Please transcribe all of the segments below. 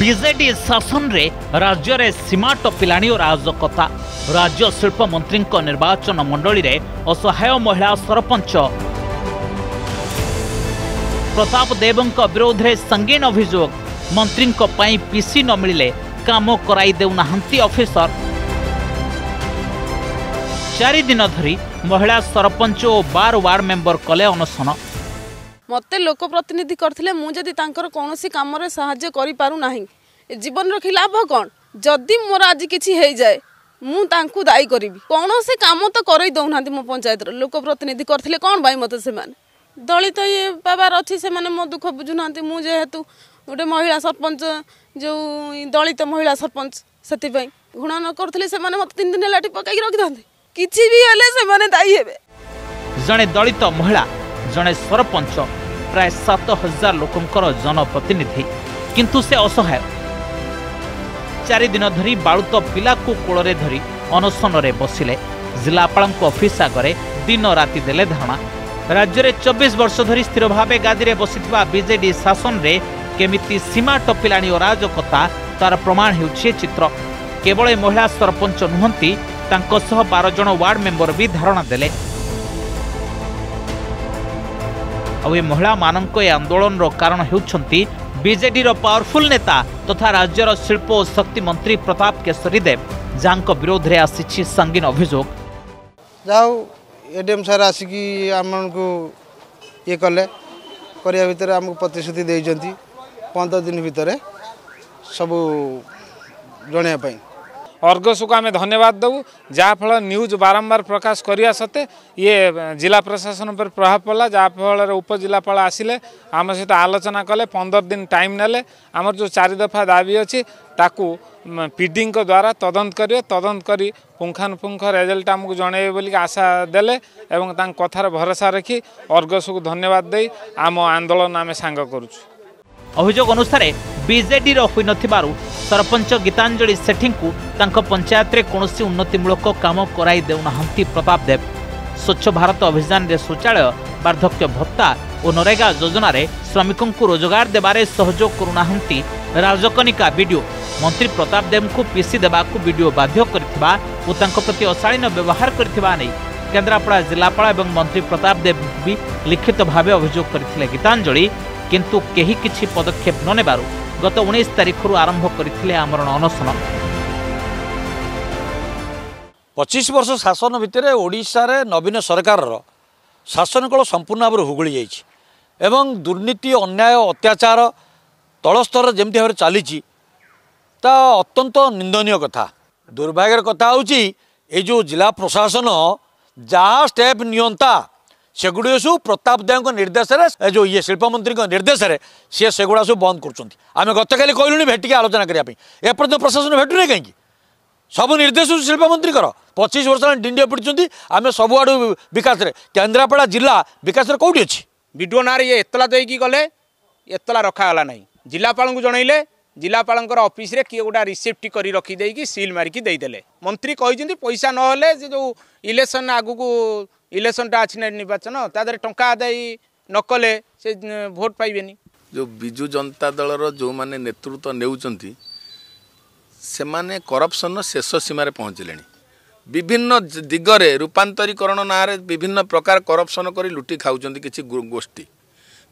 BJD शासन रे राज्य रे सीमा टपिलाणी और अराजकता। राज्य शिल्प मंत्री निर्वाचन मंडली रे असहाय महिला सरपंच प्रताप देव विरोध रे संगीन अभियोग। मंत्री पीसी न मिले काम कराई देउना ऑफिसर। 4 दिन धरी महिला सरपंच और 12 वार्ड मेंबर कले अनशन। मत लोक प्रतिनिधि करथिले मुझे कौन सी काम साहाय्य करि पारु नाही। जीवन र खिलाफ कौन जदि मोर आज किछि हे जाए मु तांकु दाई करिवि। कौन से काम तो करई दउ नांती। मो पंचायत र लोक प्रतिनिधि करथिले कौन भाई मत से माने दलित ये बाबार अछि। से माने मो दुख बुझु नांती। मु जेहेतु गोटे महिला सरपंच जो दलित महिला सरपंच सेति पई घुणा न करथिले से माने मत 3 दिन लाठी पकाई रखि दांती। किछि भी हेले से माने दाई हेबे। जने दलित महिला जने सरपंच प्राय 7,000 लोकंकर जनप्रतिनिधि किंतु से असहाय। 4 दिन धरी बाळुत पिला को कोळरे धरी अनशन रे बसिले। जिलापालक ऑफिस आगे दिन राति देले धारणा। राज्य रे 24 वर्ष धरी स्थिर भावे गादी बसिथिबा बीजेडी शासन रे केमिति सीमा टपिलाणी अराजकता तार प्रमाण हेउछि चित्र। केवल महिला सरपंच नुहंती, तांको सह 12 जण वार्ड मेंबर भी धारणा देले। आवे महिला माननको ए आंदोलन रो कारण हेउछंती बीजेडी रो पावरफुल नेता तथा राज्य रो शिल्प और शक्ति मंत्री प्रताप केसरी देव, जांको विरोध रे आसीछि संगीन अभियोग। जाऊ एडीएम सर आसीकी आमन को ये कले करिया भीतर हमको प्रतिश्रुति देइजंती 15 दिन भीतर सब जणे पई। अर्गस को आम धन्यवाद देवु, जहाँफल न्यूज बारंबार प्रकाश करिया सत्ते ये जिला प्रशासन पर प्रभाव पड़ा। जहाँफल उपजिलापाल आसिले आम सहित आलोचना कले, 15 दिन टाइम नेले। आमर जो 4 दफा दाबी अच्छी ताकू पीडिंग को द्वारा तदंत करिए। तदंत करी पुंखानुपुंख रेजल्ट आमको जणैबे बोली आशा देले एवं तांक कथार भरोसा रखी अर्गस को धन्यवाद दे आम आंदोलन आम सांग करूछु। अभियोग अनुसार बीजेडी होन सरपंच गीतांजलि सेठी को पंचायत में कौन उन्नतिमूलक काम कराई देउना प्रताप देव। स्वच्छ भारत अभियान रे शौचालय, वार्धक्य भत्ता और नरेगा योजना रे श्रमिकों को रोजगार देबारे सहयोग करुना राजकनिका वीडियो। मंत्री प्रताप देव को पीसी देवाकू वीडियो बाध्य करथिबा ओ तांको प्रति अशालीन व्यवहार करथिबा नै केन्द्रापड़ा जिलापाल और मंत्री प्रताप देव भी लिखित भाव अभियोग करथिले गीतांजलि। किंतु केही किछि पदक्षेप न नेबारु गत 19 तारिखरु आरंभ करथिले आमरण अनशन। 25 वर्ष शासन भितर ओडिशा रे नवीन सरकार रो शासन कल संपूर्ण भाव हुगुली जाइछि एवं दुर्नीति अन्याय अत्याचार तल स्तर जेमती भाव चली अत्यंत निंदनीय कथा। दुर्भाग्यर कथा होछि ए जो जिला प्रशासन जहाँ स्टेप नियंता सेगुड़ा सब प्रताप देव निर्देश जो ये शिल्प मंत्री निर्देश से सेगुड़ा सब बंद करें। गत काली कहलुणी भेटिकी आलोचना करने एपर्त प्रशासन भेटुना कहीं सब निर्देश शिल्प मंत्री 25 वर्ष डिंडिया पिटुंती। आम सब आड़ विकास केन्द्रापड़ा जिला विकास कौटी अच्छी विडो ना ये एतला देकी गले एतला रखागला ना। जिलापाल को जनइले जिलापाल अफिस किए गोटा रिसीप्ट कर रखीदे कि सिल मारिकी देदेले। मंत्री कहते पैसा ना जो इलेक्शन आगू को इलेक्शनटा अच्छी ना निर्वाचन तादर टंका आदाय नकले से भोट पाइबेनी। जो बिजु जनता दल रो माने नेतृत्व नेउचंती से माने करप्शन शेष सीमा रे पहुँचलेनी। विभिन्न दिगरे रूपांतरीकरण ना रे विभिन्न प्रकार करप्शन करी लुटी खाउचंती किछि गोष्ठी।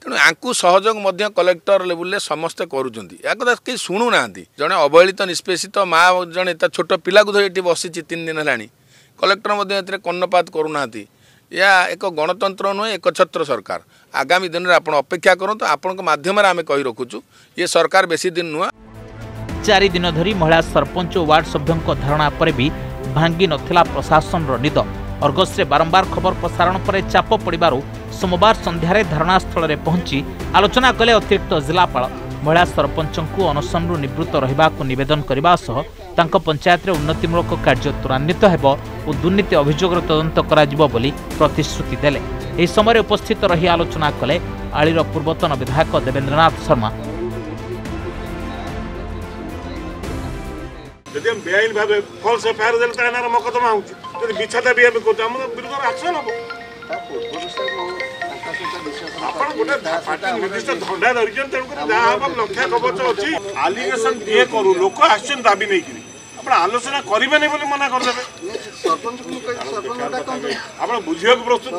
तेणु आंकु सहयोग मध्य कलेक्टर लेवल रे समस्त करूचंती। या कदा के सुनु नांती। जने अवहेलित निष्पेषित मा जने ता छोट पिला को धरि बसिछि 3 दिन हेलानी। कलेक्टर मध्ये एतरे कर्णपात करू नांती। या एक गणतंत्र नुहे एक छत्र सरकार। आगामी दिन में अपेक्षा करूँ तो आपण मध्यम आम कही रखुचु ये सरकार बेसी दिन नुआ। 4 दिन धरी महिला सरपंच और वार्ड सभ्यों धारणा पर भी भांगी नथिला प्रशासन निद। अर्गस बारंबार खबर प्रसारण पर चाप पड़व सोमवार संध्यार धारणा स्थल में पहुंची आलोचना कले अतिरिक्त जिलापाल। महिला सरपंच को अनशन निवृत्त रहा नवेदन करने पंचायत रे उन्नतिमूलक कार्य त्वरान्वित हेब और दुर्नीति अभियोगर तदंत कराजिबो बोली प्रतिश्रुति देले। एहि समय उपस्थित रही आलोचना कले आलीर पूर्वतन विधायक देवेंद्रनाथ शर्मा। यदि हम बेआईन भाबे फॉल्स एफआईआर देले त एनार मकदमा होउछ। यदि बिछाता भी हम कोता हम बिल्कुल एक्शन होबो। निर्दिष्ट धंडा धरी तेणुक जहाँ लक्षा कवच अच्छी आलिगेसन दिए करू लोक आबी नहीं आलोचना करें नहीं मना करदे आप बुझाक प्रस्तुत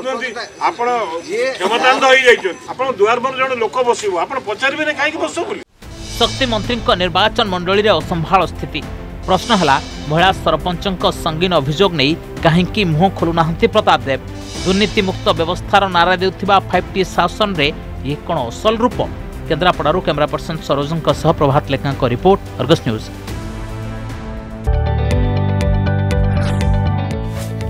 नुहतान दुआर पर जो लोक बस पचारे कहीं बस शक्ति मंत्री निर्वाचन मंडल में असंभा स्थिति प्रश्न है महिला सरपंचों संगीन अभियोग नहीं कहीं मुह खोलुना प्रताप देव दुर्नीतिमुक्त व्यवस्थार नारा देउथिबा 5T शासन में ये कौन असल रूप केन्द्रापड़ू कैमेरा पर्सन सरोजों प्रभात लेखा रिपोर्ट अर्गस न्यूज।